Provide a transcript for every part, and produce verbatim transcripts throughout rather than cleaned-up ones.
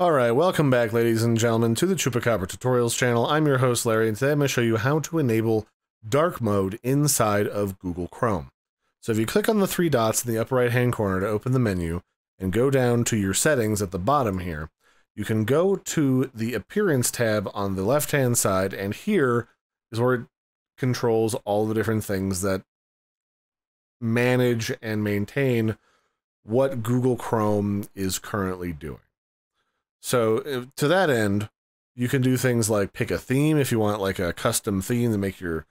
Alright, welcome back, ladies and gentlemen, to the Chupacabra Tutorials channel. I'm your host, Larry, and today I'm going to show you how to enable dark mode inside of Google Chrome. So if you click on the three dots in the upper right-hand corner to open the menu, and go down to your settings at the bottom here, you can go to the Appearance tab on the left-hand side, and here is where it controls all the different things that manage and maintain what Google Chrome is currently doing. So to that end, you can do things like pick a theme if you want like a custom theme to make your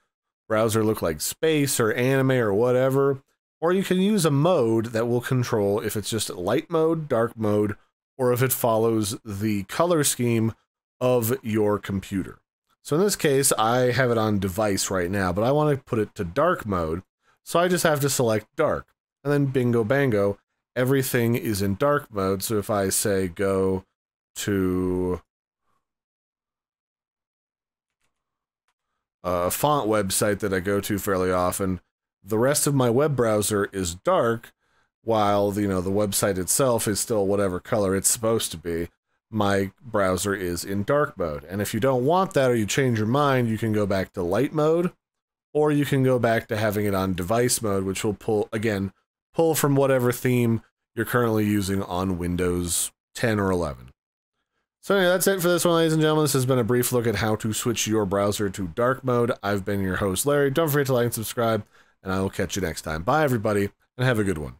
browser look like space or anime or whatever, or you can use a mode that will control if it's just light mode, dark mode, or if it follows the color scheme of your computer. So in this case, I have it on device right now, but I want to put it to dark mode. So I just have to select dark, and then bingo bango, everything is in dark mode. So if I say go to a font website that I go to fairly often, the rest of my web browser is dark, while, you know, the website itself is still whatever color it's supposed to be. My browser is in dark mode. And if you don't want that or you change your mind, you can go back to light mode, or you can go back to having it on device mode, which will pull, again, pull from whatever theme you're currently using on Windows ten or eleven. So anyway, that's it for this one, ladies and gentlemen. This has been a brief look at how to switch your browser to dark mode. I've been your host, Larry. Don't forget to like and subscribe, and I will catch you next time. Bye, everybody, and have a good one.